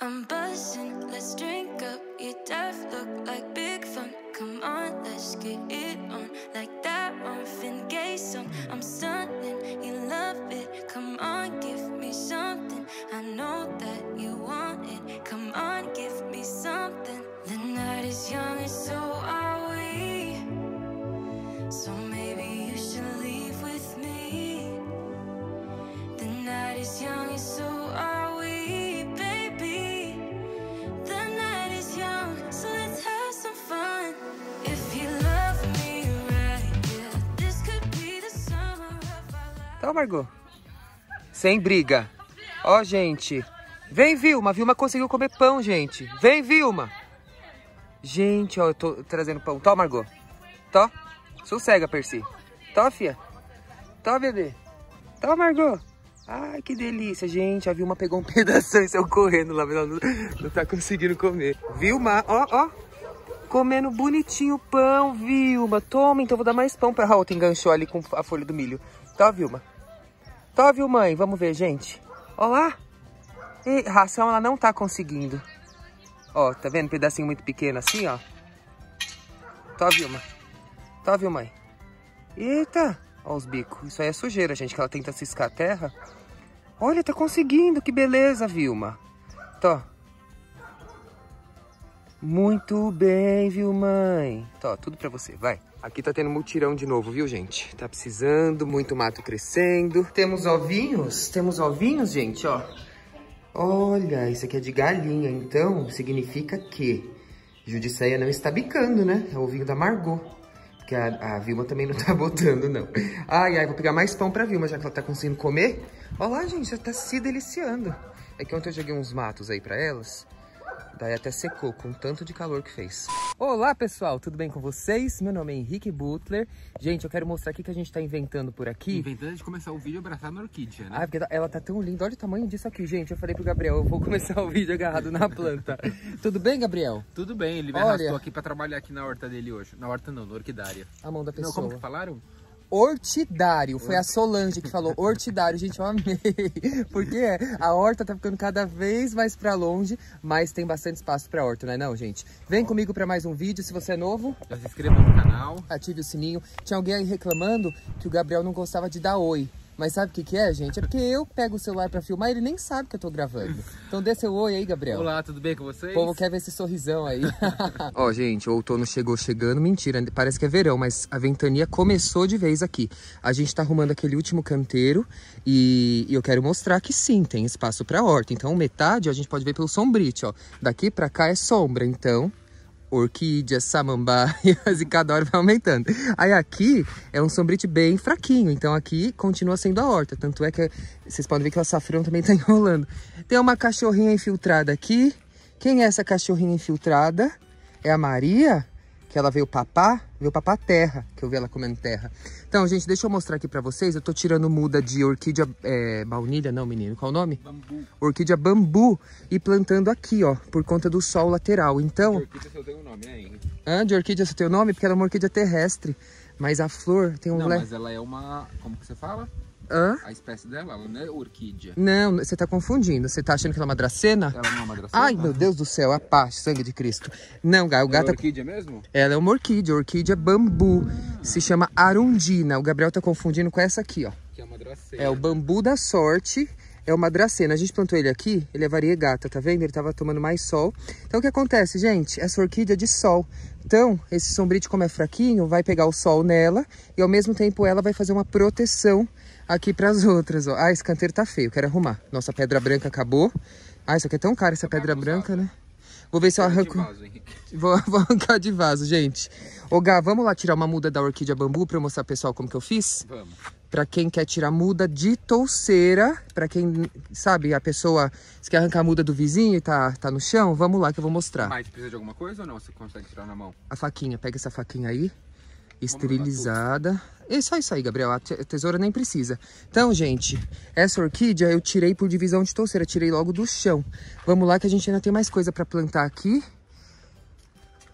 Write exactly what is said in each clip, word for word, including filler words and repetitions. I'm buzzing, let's drink up, you deaf look like big fun. Come on, let's get it on, like that Marvin Gaye song. I'm stunning, you love it, come on, give me something. I know that you want it, come on, give me something. The night is young and so are we, so maybe you should leave with me. The night is young and so are we. Então, Margot, sem briga. Ó, oh, gente. Vem, Vilma. Vilma conseguiu comer pão, gente. Vem, Vilma. Gente, ó, eu tô trazendo pão. Tó, Margot. Tó. Sossega, Percy. Tó, fia. Tó, bebê. Tó, Margot. Ai, que delícia, gente. A Vilma pegou um pedaço e saiu correndo lá. Mas ela não, não tá conseguindo comer. Vilma, ó, ó. Comendo bonitinho o pão, Vilma. Toma, então vou dar mais pão pra Raul. Enganchou ali com a folha do milho. Tá, Vilma? Tá, viu, mãe? Vamos ver, gente. Ó lá. E ração ela não tá conseguindo. Ó, tá vendo? Um pedacinho muito pequeno assim, ó. Tá, Vilma? Tá, viu, mãe? Eita. Ó os bicos. Isso aí é sujeira, gente, que ela tenta ciscar a terra. Olha, tá conseguindo. Que beleza, Vilma. Tó. Muito bem, viu, mãe? Tó, tudo pra você. Vai. Aqui tá tendo mutirão de novo, viu, gente? Tá precisando, muito mato crescendo. Temos ovinhos, temos ovinhos, gente, ó. Olha, isso aqui é de galinha, então significa que Judiceia não está bicando, né? É o ovinho da Margot, porque a, a Vilma também não tá botando, não. Ai, ai, vou pegar mais pão pra Vilma, já que ela tá conseguindo comer. Olha lá, gente, já tá se deliciando. É que ontem eu joguei uns matos aí pra elas. Daí até secou com o tanto de calor que fez. Olá, pessoal, tudo bem com vocês? Meu nome é Henrique Buttler. Gente, eu quero mostrar o que a gente tá inventando por aqui. Inventando de começar o vídeo abraçado na orquídea, né? Ah, porque ela tá tão linda. Olha o tamanho disso aqui, gente. Eu falei pro Gabriel, eu vou começar o vídeo agarrado na planta. Tudo bem, Gabriel? Tudo bem, ele me Olha... arrastou aqui pra trabalhar aqui na horta dele hoje. Na horta não, na orquidária. A mão da pessoa. Não, como que falaram? Ortidário, foi a Solange que falou ortidário, gente, eu amei, porque é, a horta tá ficando cada vez mais pra longe, mas tem bastante espaço pra horta, não é não, gente? Vem comigo pra mais um vídeo, se você é novo, já se inscreva no canal, ative o sininho. Tinha alguém aí reclamando que o Gabriel não gostava de dar oi, mas sabe o que que é, gente? É porque eu pego o celular pra filmar e ele nem sabe que eu tô gravando, então dê seu oi aí, Gabriel. Olá, tudo bem com vocês? O povo quer ver esse sorrisão aí. Ó, oh, gente, o outono chegou chegando, mentira, parece que é verão, mas a ventania começou de vez aqui. A gente tá arrumando aquele último canteiro e, e eu quero mostrar que sim, tem espaço pra horta. Então metade, ó, a gente pode ver pelo sombrite, ó, daqui pra cá é sombra, então... orquídeas, samambaias e cada hora vai aumentando. Aí aqui é um sombrite bem fraquinho, então aqui continua sendo a horta, tanto é que vocês podem ver que o açafrão também tá enrolando. Tem uma cachorrinha infiltrada aqui. Quem é essa cachorrinha infiltrada? É a Maria, que ela veio papá, veio papá terra, que eu vi ela comendo terra. Então, gente, deixa eu mostrar aqui pra vocês, eu tô tirando muda de orquídea é, baunilha, não, menino, qual o nome? Bambu. Orquídea bambu e plantando aqui, ó, por conta do sol lateral, então... De orquídea só tem o nome, né, Henrique? Ah, de orquídea só tem o nome, porque ela é uma orquídea terrestre, mas a flor tem um... Não, le... mas ela é uma... como que você fala? Hã? A espécie dela, ela não é orquídea. Não, você tá confundindo. Você tá achando que ela é uma dracena? Ela não é uma dracena. Ai, meu Deus do céu, a paz, sangue de Cristo. Não, o gato... Ela é orquídea mesmo? Ela é uma orquídea, orquídea bambu. Ah. Se chama arundina. O Gabriel tá confundindo com essa aqui, ó. Que é uma dracena. É o bambu da sorte, é uma dracena. A gente plantou ele aqui, ele é variegata, tá vendo? Ele tava tomando mais sol. Então, o que acontece, gente? Essa orquídea é de sol. Então, esse sombrite, como é fraquinho, vai pegar o sol nela e, ao mesmo tempo, ela vai fazer uma proteção aqui pras outras, ó. Ah, esse canteiro tá feio, quero arrumar. Nossa, a pedra branca acabou. Ah, isso aqui é tão caro, essa pedra branca, né? Vou ver se eu arranco... Vou, vou arrancar de vaso, gente. Ô, Gá, vamos lá tirar uma muda da orquídea bambu pra eu mostrar pro pessoal como que eu fiz? Vamos. Pra quem quer tirar muda de touceira, pra quem, sabe, a pessoa se quer arrancar a muda do vizinho e tá, tá no chão, vamos lá que eu vou mostrar. Mas precisa de alguma coisa ou não? Você consegue tirar na mão? A faquinha, pega essa faquinha aí. Esterilizada. É só isso aí, Gabriel. A tesoura nem precisa. Então, gente, essa orquídea eu tirei por divisão de touceira. Tirei logo do chão. Vamos lá que a gente ainda tem mais coisa pra plantar aqui.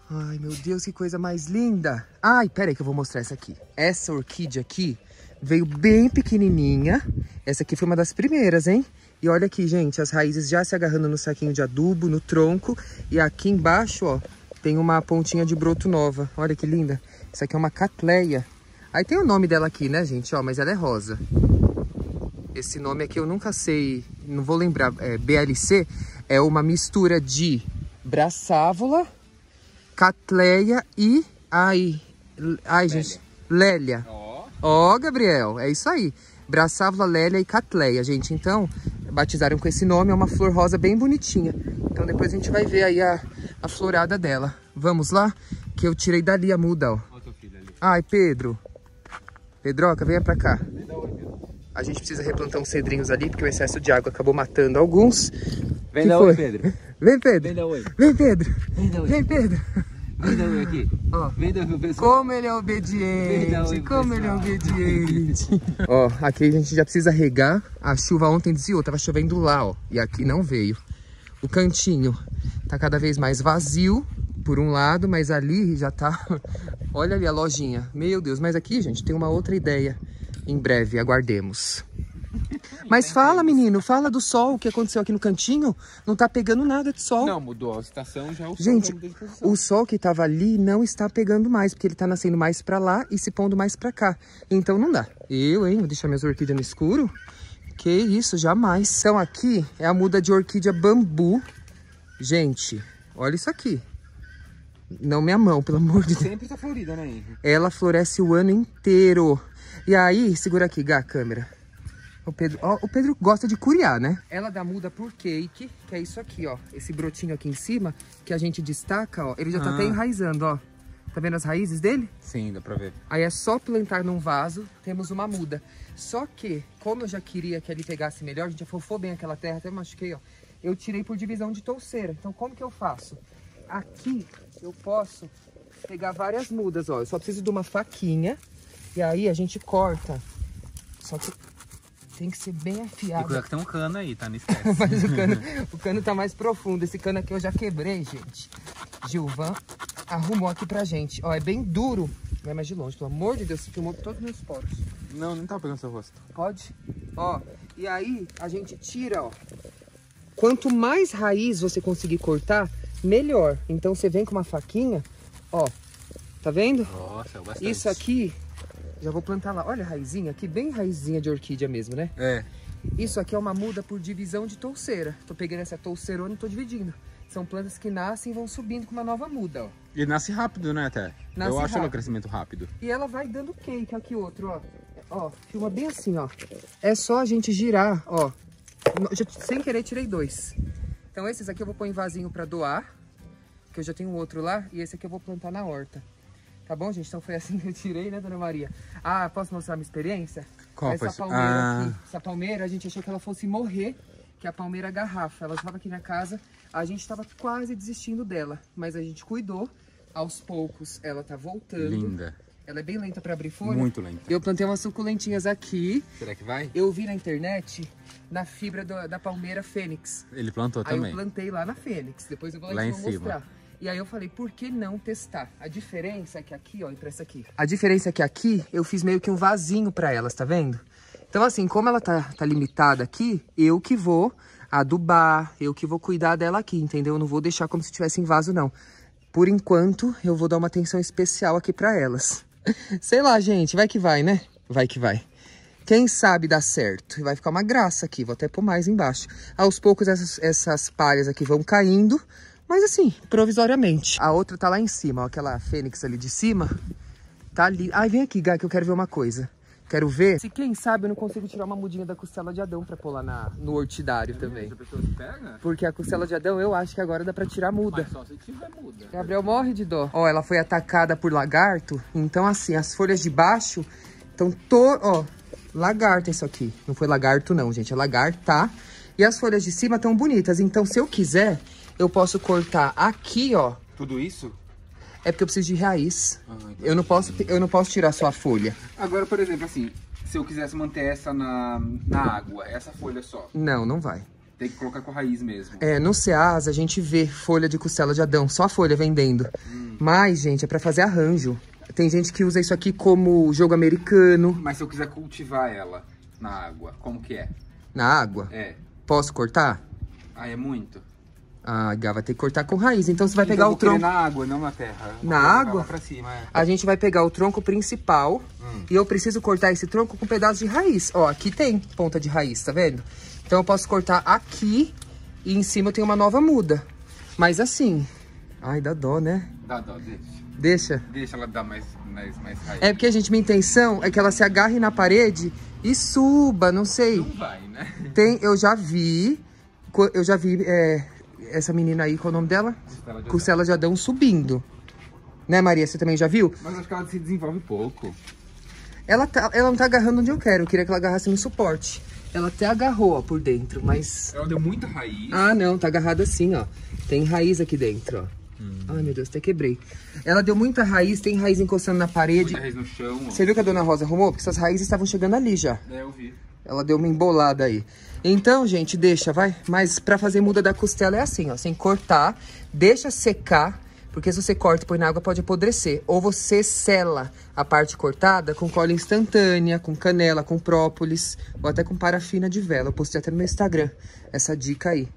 Ai, meu Deus, que coisa mais linda. Ai, pera aí que eu vou mostrar essa aqui. Essa orquídea aqui veio bem pequenininha. Essa aqui foi uma das primeiras, hein? E olha aqui, gente, as raízes já se agarrando no saquinho de adubo, no tronco. E aqui embaixo, ó, tem uma pontinha de broto nova. Olha que linda. Isso aqui é uma catleia. Aí tem o nome dela aqui, né, gente? Ó, mas ela é rosa. Esse nome aqui eu nunca sei, não vou lembrar. É, B L C é uma mistura de brassavola, catleia e... Ai, ai Lélia. Gente, Lélia. Ó, oh. oh, Gabriel, é isso aí. Brassavola, Lélia e catleia, gente. Então, batizaram com esse nome. É uma flor rosa bem bonitinha. Então, depois a gente vai ver aí a, a florada dela. Vamos lá? Que eu tirei dali a muda, ó. Olha teu filho ali. Ai, Pedro. Pedroca, venha pra cá. A gente precisa replantar uns cedrinhos ali, porque o excesso de água acabou matando alguns. Vem da oi, Pedro. Vem, Pedro. Vem da oi. Vem, Pedro. Vem, da oi. Vem, Pedro. Vem da oi aqui. Ó, vem da oi, pessoal. Como ele é obediente. Oi, como pessoal. Ele é obediente. Ó, aqui a gente já precisa regar. A chuva ontem desviou, tava chovendo lá, ó. E aqui não veio. O cantinho tá cada vez mais vazio, por um lado, mas ali já tá... Olha ali a lojinha. Meu Deus, mas aqui, gente, tem uma outra ideia. Em breve, aguardemos. Mas fala, menino, fala do sol, o que aconteceu aqui no cantinho. Não tá pegando nada de sol. Não, mudou a estação, já o sol. Gente, o sol que tava ali não está pegando mais, porque ele tá nascendo mais pra lá e se pondo mais pra cá. Então não dá. Eu, hein, vou deixar minhas orquídeas no escuro? Que isso, jamais. Então aqui é a muda de orquídea bambu. Gente, olha isso aqui. Não minha mão, pelo amor de Deus. Sempre tá florida, né, Henrique? Ela floresce o ano inteiro. E aí, segura aqui, Gá, a câmera. O Pedro, ó, o Pedro gosta de curiar, né? Ela dá muda por cake, que é isso aqui, ó. Esse brotinho aqui em cima, que a gente destaca, ó. Ele já ah. tá até enraizando, ó. Tá vendo as raízes dele? Sim, dá pra ver. Aí é só plantar num vaso, temos uma muda. Só que, como eu já queria que ele pegasse melhor, a gente afofou bem aquela terra, até machuquei, ó. Eu tirei por divisão de touceira. Então, como que eu faço? Aqui, eu posso pegar várias mudas, ó. Eu só preciso de uma faquinha. E aí a gente corta, só que tem que ser bem afiado. E tem um cano aí, tá? Não esquece. Mas o cano, o cano tá mais profundo, esse cano aqui eu já quebrei, gente. Gilvan arrumou aqui pra gente. Ó, é bem duro. Vai mais de longe, pelo amor de Deus, filmou todos os meus poros. Não, não tá pegando seu rosto. Pode? Ó, e aí a gente tira, ó. Quanto mais raiz você conseguir cortar, melhor. Então você vem com uma faquinha, ó. Tá vendo? Nossa, é bastante. Isso aqui... Já vou plantar lá. Olha a raizinha aqui, bem raizinha de orquídea mesmo, né? É. Isso aqui é uma muda por divisão de touceira. Tô pegando essa touceirona e tô dividindo. São plantas que nascem e vão subindo com uma nova muda, ó. E nasce rápido, né, até? Nasce Eu acho rápido. Ela crescimento rápido. E ela vai dando cake aqui outro, ó. Ó, filma bem assim, ó. É só a gente girar, ó. Já, sem querer, tirei dois. Então esses aqui eu vou pôr em vasinho pra doar, que eu já tenho outro lá. E esse aqui eu vou plantar na horta. Tá bom, gente? Então foi assim que eu tirei, né, Dona Maria? Ah, posso mostrar a minha experiência? Qual Essa palmeira ah. aqui. Essa palmeira, a gente achou que ela fosse morrer, que é a palmeira garrafa. Ela estava aqui na casa, a gente estava quase desistindo dela. Mas a gente cuidou, aos poucos ela tá voltando. Linda. Ela é bem lenta para abrir folha. Muito lenta. Eu plantei umas suculentinhas aqui. Será que vai? Eu vi na internet, na fibra do, da palmeira fênix. Ele plantou Aí também. Aí eu plantei lá na fênix, depois eu vou lá, lá em cima. Mostrar. E aí eu falei, por que não testar? A diferença é que aqui, ó, e pra essa aqui. A diferença é que aqui eu fiz meio que um vasinho pra elas, tá vendo? Então assim, como ela tá, tá limitada aqui, eu que vou adubar, eu que vou cuidar dela aqui, entendeu? Eu não vou deixar como se tivesse em vaso, não. Por enquanto, eu vou dar uma atenção especial aqui pra elas. Sei lá, gente, vai que vai, né? Vai que vai. Quem sabe dá certo. Vai ficar uma graça aqui, vou até pôr mais embaixo. Aos poucos essas, essas palhas aqui vão caindo. Mas assim, provisoriamente. A outra tá lá em cima, ó, aquela fênix ali de cima. Tá ali. Ai, vem aqui, Gá, que eu quero ver uma coisa. Quero ver se, quem sabe, eu não consigo tirar uma mudinha da costela de Adão pra pôr lá na, no ortidário é também. Mesmo, a pessoa se pega? Porque a costela de Adão, eu acho que agora dá pra tirar muda. Mas só se tiver muda. Gabriel morre de dó. Ó, ela foi atacada por lagarto. Então assim, as folhas de baixo estão to... Ó, lagarto é isso aqui. Não foi lagarto não, gente. É lagarto, tá? E as folhas de cima estão bonitas. Então se eu quiser... Eu posso cortar aqui, ó. Tudo isso? É porque eu preciso de raiz. Ah, eu, não posso, eu não posso tirar só a folha. Agora, por exemplo, assim, se eu quisesse manter essa na, na água, essa folha só. Não, não vai. Tem que colocar com a raiz mesmo. É, no Ceasa a gente vê folha de costela de Adão, só a folha vendendo. Hum. Mas, gente, é pra fazer arranjo. Tem gente que usa isso aqui como jogo americano. Mas se eu quiser cultivar ela na água, como que é? Na água? É. Posso cortar? Ah, é muito. Ah, Gá, vai ter que cortar com raiz. Então você vai então, pegar o tronco. Na água, não na terra. Na água? Pra cima, é. A gente vai pegar o tronco principal. Hum. E eu preciso cortar esse tronco com um pedaço de raiz. Ó, aqui tem ponta de raiz, tá vendo? Então eu posso cortar aqui. E em cima eu tenho uma nova muda. Mas assim... Ai, dá dó, né? Dá dó, deixa. Deixa? Deixa ela dar mais, mais, mais raiz. É porque, gente, minha intenção é que ela se agarre na parede e suba, não sei. Não vai, né? Tem, eu já vi... Eu já vi... É, essa menina aí, qual é o nome dela? Costela de Adão. Costela de Adão subindo. Né, Maria? Você também já viu? Mas acho que ela se desenvolve pouco. Ela, tá, ela não tá agarrando onde eu quero. Eu queria que ela agarrasse no suporte. Ela até agarrou, ó, por dentro, mas... Ela deu muita raiz. Ah, não. Tá agarrada assim, ó. Tem raiz aqui dentro, ó. Hum. Ai, meu Deus, até quebrei. Ela deu muita raiz. Tem raiz encostando na parede. Muita raiz no chão. Ó. Você viu que a Dona Rosa arrumou? Porque essas raízes estavam chegando ali já. É, eu vi. Ela deu uma embolada aí. Então, gente, deixa, vai. Mas pra fazer muda da costela é assim, ó. Sem cortar, deixa secar. Porque se você corta e põe na água, pode apodrecer. Ou você sela a parte cortada com cola instantânea, com canela, com própolis. Ou até com parafina de vela. Eu postei até no meu Instagram essa dica aí.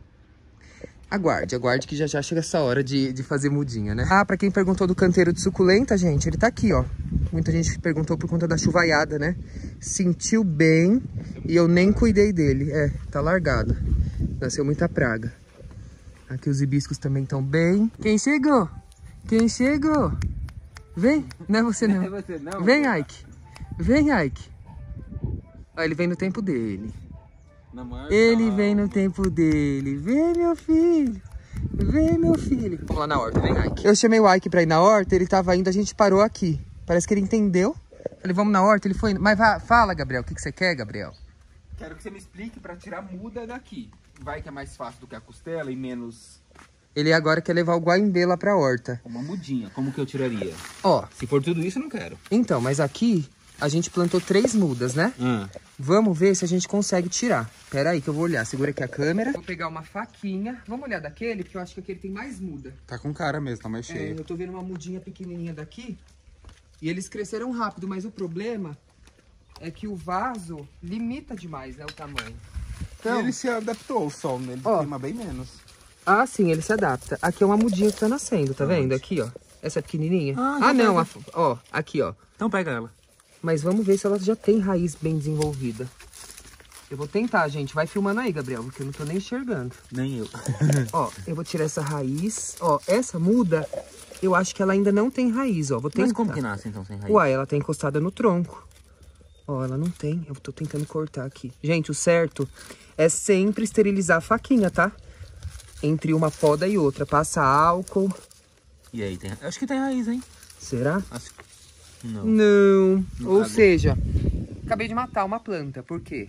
Aguarde, aguarde que já já chega essa hora de, de fazer mudinha, né? Ah, pra quem perguntou do canteiro de suculenta, gente, ele tá aqui, ó. Muita gente perguntou por conta da chuvaiada, né? Sentiu bem e eu nem cuidei dele. É, tá largado. Nasceu muita praga. Aqui os hibiscos também estão bem. Quem chegou? Quem chegou? Vem. Não é você não. Não é você não. Vem, Ike. Vem, Ike. Ó, ele vem no tempo dele. Ele vem no tempo dele. Vem, meu filho. Vem, meu filho. Vamos lá na horta, vem, Ike. Eu chamei o Ike pra ir na horta, ele tava indo, a gente parou aqui. Parece que ele entendeu. Falei, vamos na horta, ele foi indo. Mas vá, fala, Gabriel, o que, que você quer, Gabriel? Quero que você me explique pra tirar muda daqui. Vai que é mais fácil do que a costela e menos... Ele agora quer levar o guaimbê lá pra horta. Uma mudinha, como que eu tiraria? Ó. Se for tudo isso, eu não quero. Então, mas aqui... A gente plantou três mudas, né? Hum. Vamos ver se a gente consegue tirar. Pera aí que eu vou olhar. Segura aqui a câmera. Vou pegar uma faquinha. Vamos olhar daquele, porque eu acho que aquele tem mais muda. Tá com cara mesmo, tá mais cheio. É, eu tô vendo uma mudinha pequenininha daqui. E eles cresceram rápido, mas o problema é que o vaso limita demais, né, o tamanho. Então, e ele se adaptou ao sol, né? Ele queima bem menos. Ah, sim, ele se adapta. Aqui é uma mudinha que tá nascendo, tá Nossa. Vendo? Aqui, ó. Essa pequenininha. Ah, ah não. A, ó, aqui, ó. Então pega ela. Mas vamos ver se ela já tem raiz bem desenvolvida. Eu vou tentar, gente. Vai filmando aí, Gabriel, porque eu não tô nem enxergando. Nem eu. Ó, eu vou tirar essa raiz. Ó, essa muda, eu acho que ela ainda não tem raiz, ó. Vou tentar. Mas como que nasce, então, sem raiz? Uai, ela tá encostada no tronco. Ó, ela não tem. Eu tô tentando cortar aqui. Gente, o certo é sempre esterilizar a faquinha, tá? Entre uma poda e outra. Passa álcool. E aí, tem... acho que tem raiz, hein? Será? Acho que... Não. Não. Não. Ou seja, acabei de matar uma planta. Por quê?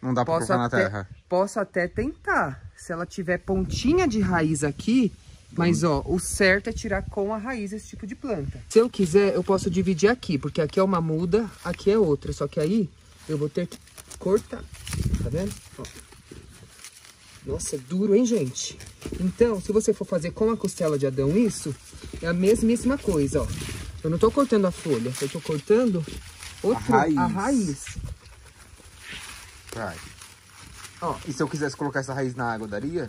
Não dá pra colocar na terra. Posso até tentar. Se ela tiver pontinha de raiz aqui, mas ó, o certo é tirar com a raiz esse tipo de planta. Se eu quiser, eu posso dividir aqui, porque aqui é uma muda, aqui é outra. Só que aí eu vou ter que cortar. Tá vendo? Ó. Nossa, é duro, hein, gente? Então, se você for fazer com a costela de Adão isso, é a mesmíssima coisa, ó. Eu não tô cortando a folha, eu tô cortando outro, a raiz. A raiz. Vai. Ó, e se eu quisesse colocar essa raiz na água, daria?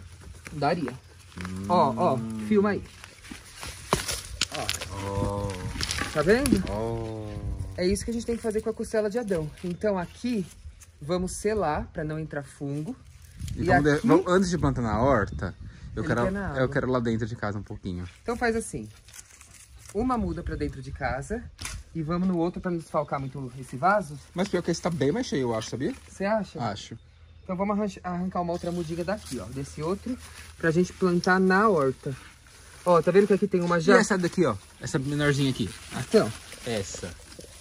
Daria. Hum. Ó, ó, filma aí. Ó. Oh. Tá vendo? Oh. É isso que a gente tem que fazer com a costela de Adão. Então aqui, vamos selar pra não entrar fungo. E, e aqui... de... Antes de plantar na horta, eu quero, eu quero lá dentro de casa um pouquinho. Então faz assim. Uma muda pra dentro de casa e vamos no outro pra não desfalcar muito esse vaso. Mas pior que esse tá bem mais cheio, eu acho, sabia? Você acha? Acho. Então vamos arrancar uma outra mudinha daqui, ó, desse outro, pra gente plantar na horta. Ó, tá vendo que aqui tem uma já... E essa daqui, ó, essa menorzinha aqui. Então. Essa.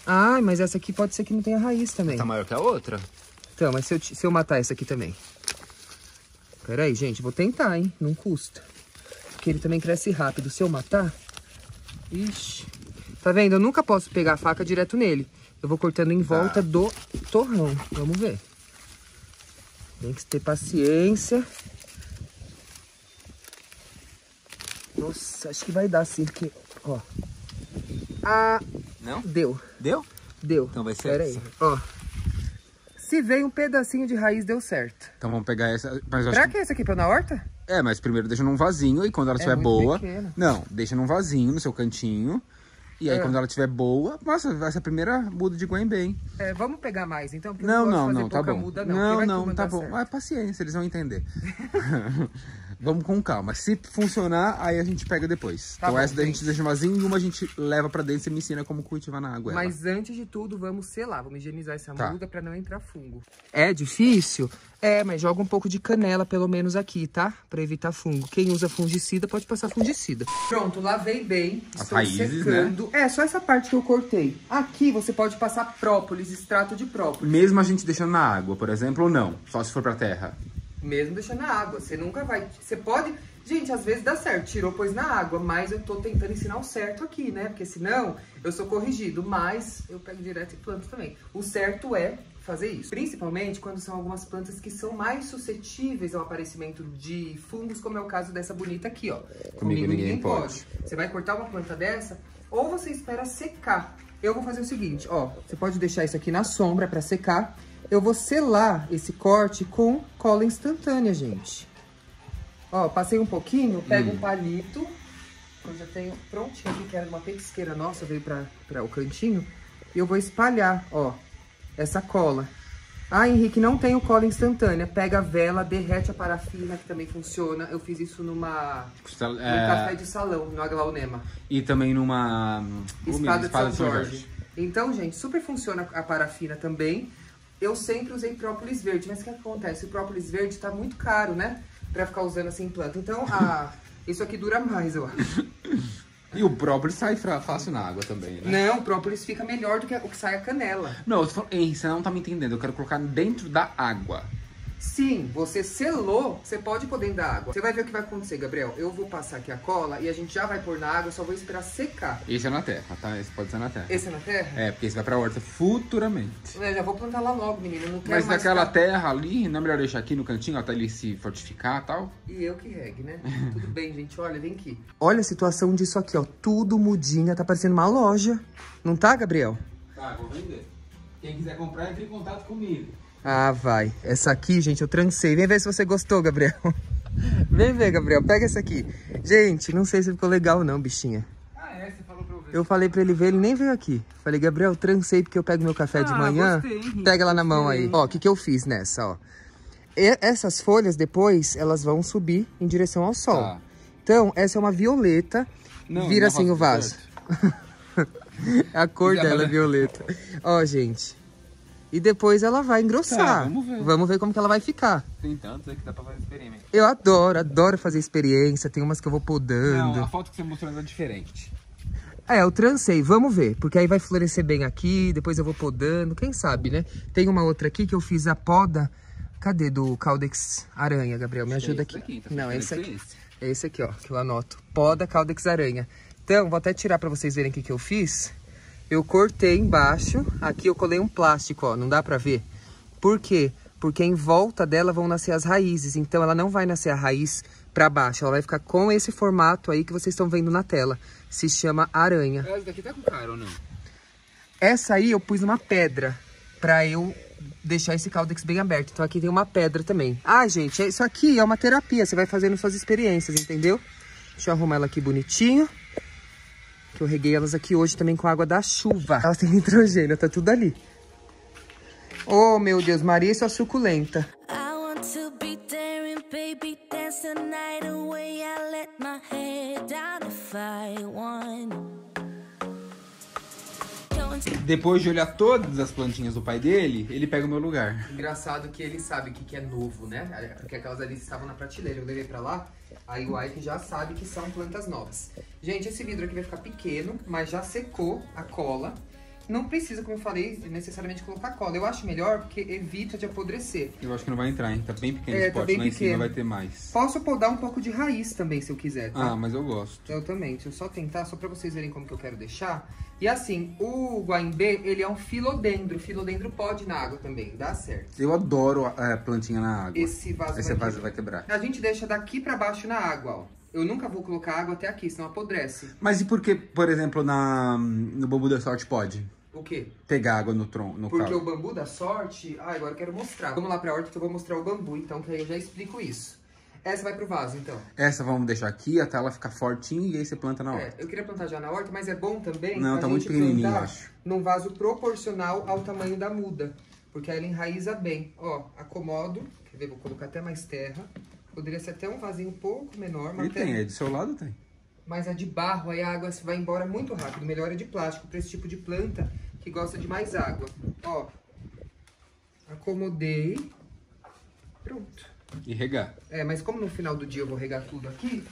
Ah, mas essa aqui pode ser que não tenha raiz também. Essa tá maior que a outra. Então, mas se eu, se eu matar essa aqui também. Pera aí, gente, vou tentar, hein? Não custa. Porque ele também cresce rápido. Se eu matar... Ixi, tá vendo? Eu nunca posso pegar a faca direto nele. Eu vou cortando em volta ah. do torrão. Vamos ver. Tem que ter paciência. Nossa, acho que vai dar sim, porque, ó. Ah, não? Deu. Deu? Deu. Então vai ser Pera essa. Aí, ó. Se veio um pedacinho de raiz, deu certo. Então vamos pegar essa. Mas Será que... que é essa aqui pra eu ir na horta? É, mas primeiro deixa num vasinho e quando ela estiver é boa... Pequena. Não, deixa num vasinho no seu cantinho. E aí, é. quando ela estiver boa... Nossa, vai ser a primeira muda de guaimbe, hein? É, vamos pegar mais, então. Não, não, não, tá bom. Muda, não, não, vai não tá bom. Ah, paciência, eles vão entender. Vamos com calma. Se funcionar, aí a gente pega depois. Tá então bom, essa daí gente. a gente deixa vazia e uma a gente leva pra dentro e me ensina como cultivar na água. Mas ela. antes de tudo, vamos selar. Vamos higienizar essa tá. muda pra não entrar fungo. É difícil? É, mas joga um pouco de canela pelo menos aqui, tá? Pra evitar fungo. Quem usa fungicida pode passar fungicida. Pronto, lavei bem. As raízes, né? É, só essa parte que eu cortei. Aqui você pode passar própolis, extrato de própolis. Mesmo a gente deixando na água, por exemplo, ou não? Só se for pra terra? Mesmo deixando na água. Você nunca vai... Você pode... Gente, às vezes dá certo. Tirou, pôs na água. Mas eu tô tentando ensinar o certo aqui, né? Porque senão eu sou corrigido. Mas eu pego direto e planto também. O certo é fazer isso. Principalmente quando são algumas plantas que são mais suscetíveis ao aparecimento de fungos, como é o caso dessa bonita aqui, ó. Comigo, Comigo ninguém, ninguém pode. pode. Você vai cortar uma planta dessa... Ou você espera secar. Eu vou fazer o seguinte, ó. Você pode deixar isso aqui na sombra pra secar. Eu vou selar esse corte com cola instantânea, gente. Ó, passei um pouquinho, pego hum. um palito. Eu já tenho prontinho aqui, que era uma petisqueira nossa, veio pra, pra o cantinho. E eu vou espalhar, ó, essa cola. Ah, Henrique, não tenho cola instantânea. Pega a vela, derrete a parafina, que também funciona. Eu fiz isso numa... Costal... Num é... café de salão, no Aglaonema. E também numa... Espada, Espada de São, São Jorge. Jorge. Então, gente, super funciona a parafina também. Eu sempre usei própolis verde, mas o que acontece? O própolis verde tá muito caro, né? Pra ficar usando assim em planta. Então, a... isso aqui dura mais, eu acho. E o própolis sai fácil na água também, né? Não, o própolis fica melhor do que o que sai a canela. Não, eu tô falando, hein, você não tá me entendendo. Eu quero colocar dentro da água. Sim, você selou, você pode pôr dentro da água. Você vai ver o que vai acontecer, Gabriel. Eu vou passar aqui a cola e a gente já vai pôr na água, eu só vou esperar secar. Esse é na terra, tá? Esse pode ser na terra. Esse é na terra? É, porque esse vai pra horta futuramente. Eu já vou plantar lá logo, menino. Não quero Mas mais naquela ficar... terra ali, não é melhor deixar aqui no cantinho até ele se fortificar e tal? E eu que regue, né? Tudo bem, gente. Olha, vem aqui. Olha a situação disso aqui, ó. Tudo mudinha, tá parecendo uma loja. Não tá, Gabriel? Tá, vou vender. Quem quiser comprar, entre em contato comigo. Ah, vai. Essa aqui, gente, eu trancei. Vem ver se você gostou, Gabriel. Vem ver, Gabriel. Pega essa aqui. Gente, não sei se ficou legal ou não, bichinha. Ah, é? Você falou pra eu ver. Eu falei pra ele ver, ele nem veio aqui. Falei, Gabriel, trancei porque eu pego meu café ah, de manhã. Gostei, Pega lá na mão aí. Ó, o que que eu fiz nessa, ó. E essas folhas, depois, elas vão subir em direção ao sol. Tá. Então, essa é uma violeta. Não, Vira assim o vaso. A cor Já dela valeu. é violeta. Ó, gente... E depois ela vai engrossar. Tá, vamos ver. Vamos ver como que ela vai ficar. Tem tantos aí que dá pra fazer experimento. Eu adoro, adoro fazer experiência. Tem umas que eu vou podando. Não, a foto que você mostrou é diferente. É, eu trancei. Vamos ver. Porque aí vai florescer bem aqui. Depois eu vou podando. Quem sabe, né? Tem uma outra aqui que eu fiz a poda. Cadê? Do Caldex Aranha, Gabriel. Me ajuda é aqui. aqui. Então, Não, é esse aqui. É esse aqui, ó. Que eu anoto. Poda Caldex Aranha. Então, vou até tirar pra vocês verem o que que eu fiz. Eu cortei embaixo, aqui eu colei um plástico, ó, não dá pra ver. Por quê? Porque em volta dela vão nascer as raízes, então ela não vai nascer a raiz pra baixo, ela vai ficar com esse formato aí que vocês estão vendo na tela. Se chama aranha. Essa daqui tá com cara ou não? Essa aí eu pus uma pedra pra eu deixar esse cáldex bem aberto, então aqui tem uma pedra também. Ah, gente, isso aqui é uma terapia, você vai fazendo suas experiências, entendeu? Deixa eu arrumar ela aqui bonitinho. Que eu reguei elas aqui hoje também com água da chuva. Elas têm nitrogênio, tá tudo ali. Oh, meu Deus, Maria e sua suculenta. Depois de olhar todas as plantinhas do pai dele, ele pega o meu lugar. Engraçado que ele sabe o que que é novo, né? Porque aquelas ali estavam na prateleira, eu levei pra lá. Aí o Ike já sabe que são plantas novas. Gente, esse vidro aqui vai ficar pequeno, mas já secou a cola. Não precisa, como eu falei, necessariamente colocar cola. Eu acho melhor porque evita de apodrecer. Eu acho que não vai entrar, hein? Tá bem pequeno é, esse pote, tá lá em cima vai ter mais. Posso podar um pouco de raiz também, se eu quiser, tá? Ah, mas eu gosto. Eu também. Deixa eu só tentar, só pra vocês verem como que eu quero deixar. E assim, o guaimbê, ele é um filodendro. O filodendro pode ir na água também, dá certo. Eu adoro a, a plantinha na água. Esse vaso, Esse vai, vaso vai quebrar. A gente deixa daqui pra baixo na água, ó. Eu nunca vou colocar água até aqui, senão apodrece. Mas e por que, por exemplo, na, no bambu da sorte pode? O quê? Pegar água no tronco, no Porque caule. O bambu da sorte... Ah, agora eu quero mostrar. Vamos lá pra horta que eu vou mostrar o bambu, então, que aí eu já explico isso. Essa vai pro vaso, então. Essa vamos deixar aqui até ela ficar fortinha e aí você planta na horta. É, eu queria plantar já na horta, mas é bom também... Não, tá muito pequenininho, eu acho. Num vaso proporcional ao tamanho da muda. Porque aí ela enraiza bem. Ó, acomodo. Quer ver? Vou colocar até mais terra. Poderia ser até um vasinho um pouco menor, mas... E tem, aí do seu lado tem. Mas a de barro, aí a água vai embora muito rápido. Melhor é de plástico, para esse tipo de planta que gosta de mais água. Ó, acomodei. Pronto. E regar. É, mas como no final do dia eu vou regar tudo aqui,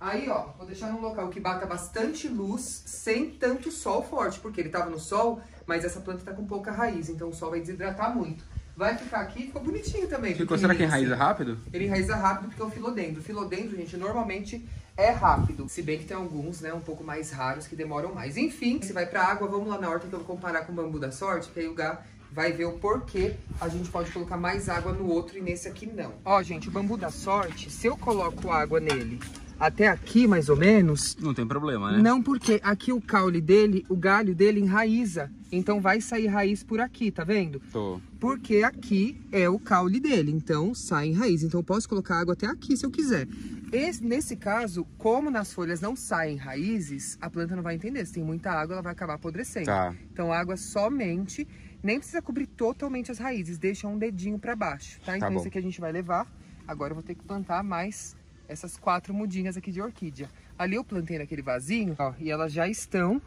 aí, ó, vou deixar num local que bata bastante luz, sem tanto sol forte. Porque ele tava no sol, mas essa planta tá com pouca raiz, então o sol vai desidratar muito. Vai ficar aqui, ficou bonitinho também. Ficou, será que enraiza rápido? Ele enraiza rápido porque é o filodendro. O filodendro, gente, normalmente é rápido. Se bem que tem alguns, né, um pouco mais raros que demoram mais. Enfim, se vai pra água, vamos lá na horta que eu vou comparar com o bambu da sorte, que aí o Gá vai ver o porquê a gente pode colocar mais água no outro e nesse aqui não. Ó, gente, o bambu da sorte, se eu coloco água nele até aqui, mais ou menos... Não tem problema, né? Não, porque aqui o caule dele, o galho dele enraiza. Então vai sair raiz por aqui, tá vendo? Tô. Porque aqui é o caule dele, então sai em raiz. Então eu posso colocar água até aqui se eu quiser. Esse, nesse caso, como nas folhas não saem raízes, a planta não vai entender. Se tem muita água, ela vai acabar apodrecendo. Tá. Então água somente, nem precisa cobrir totalmente as raízes. Deixa um dedinho pra baixo, tá? Então tá, isso aqui a gente vai levar. Agora eu vou ter que plantar mais... essas quatro mudinhas aqui de orquídea. Ali eu plantei naquele vasinho, ó, e elas já estão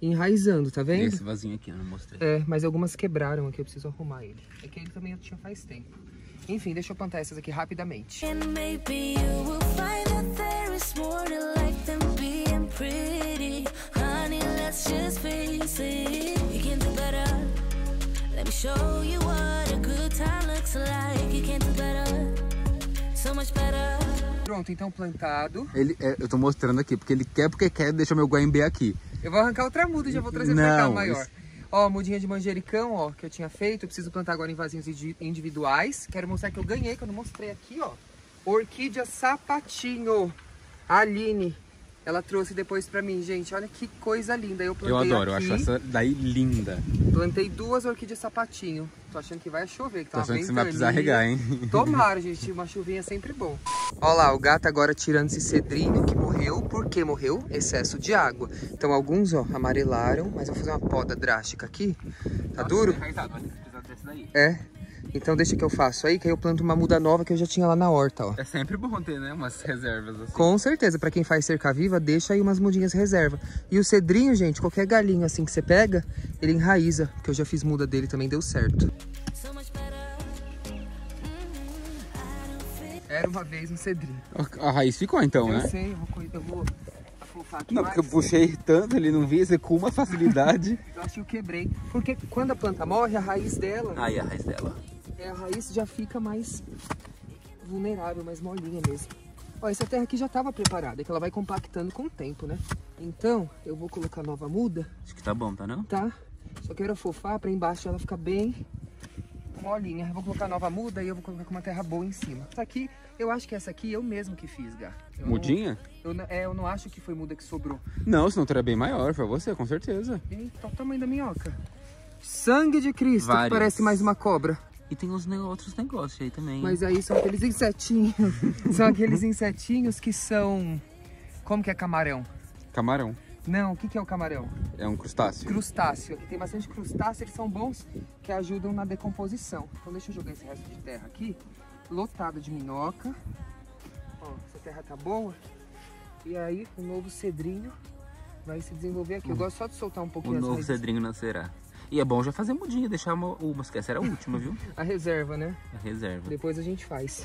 enraizando, tá vendo? Esse vasinho aqui, eu não mostrei. É, mas algumas quebraram aqui, eu preciso arrumar ele. É que ele também eu tinha faz tempo. Enfim, deixa eu plantar essas aqui rapidamente. Pronto, então plantado. Ele, é, eu tô mostrando aqui, porque ele quer, porque quer deixar meu guaimbê aqui. Eu vou arrancar outra muda e já vou trazer Não, pra cá o maior. Isso... Ó, mudinha de manjericão, ó, que eu tinha feito. Eu preciso plantar agora em vasinhos individuais. Quero mostrar que eu ganhei, que eu não mostrei aqui, ó. Orquídea sapatinho. A Aline, ela trouxe depois pra mim, gente. Olha que coisa linda. Eu plantei Eu adoro, aqui. Eu acho essa daí linda. Plantei duas orquídeas sapatinho. Tô achando que vai chover, que tá uma ventania. Tô achando que você vai precisar regar, hein? Tomara, gente. Uma chuvinha é sempre bom. Ó lá, o gato agora tirando esse cedrinho que morreu. Por que morreu? Excesso de água. Então alguns, ó, amarelaram. Mas eu vou fazer uma poda drástica aqui. Tá Nossa, duro? Vai ter que precisar desse daí. É. Então deixa que eu faço aí, que aí eu planto uma muda nova que eu já tinha lá na horta, ó. É sempre bom ter, né, umas reservas assim. Com certeza, pra quem faz cerca viva, deixa aí umas mudinhas reserva. E o cedrinho, gente, qualquer galinho assim que você pega, ele enraiza, que eu já fiz muda dele também, deu certo. Era uma vez um cedrinho. A, a raiz ficou então, eu né? Eu sei, eu vou correr, eu vou... Não, porque eu puxei tanto, ele não via, você com uma facilidade. Eu acho que eu quebrei. Porque quando a planta morre, a raiz dela... Ah, e a raiz dela? É, a raiz já fica mais vulnerável, mais molinha mesmo. Ó, essa terra aqui já estava preparada, é que ela vai compactando com o tempo, né? Então, eu vou colocar nova muda. Acho que tá bom, tá não? Tá. Só quero afofar pra embaixo ela ficar bem molinha. Eu vou colocar nova muda e eu vou colocar com uma terra boa em cima. Essa aqui... Eu acho que essa aqui eu mesmo que fiz, Gá. Eu Mudinha? Não, eu, é, eu não acho que foi muda que sobrou. Não, senão teria bem maior, foi você, com certeza. Eita, o tamanho da minhoca. Sangue de Cristo, que parece mais uma cobra. E tem uns ne outros negócios aí também. Mas aí são aqueles insetinhos. São aqueles insetinhos que são... Como que é camarão? Camarão. Não, o que, que é o camarão? É um crustáceo. Crustáceo. Aqui tem bastante crustáceo, eles são bons, que ajudam na decomposição. Então deixa eu jogar esse resto de terra aqui. Lotada de minhoca. Ó, essa terra tá boa. E aí, o novo cedrinho vai se desenvolver aqui. Eu hum. gosto só de soltar um pouquinho. O novo raízes. Cedrinho nascerá. E é bom já fazer mudinha, deixar uma, uma esquece, era a última, viu? A reserva, né? A reserva. Depois a gente faz.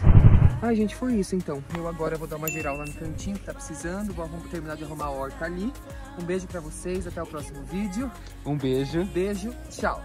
Ah, gente, foi isso então. Eu agora vou dar uma geral lá no cantinho que tá precisando. Vou terminar de arrumar a horta ali. Um beijo pra vocês, até o próximo vídeo. Um beijo. Beijo, tchau.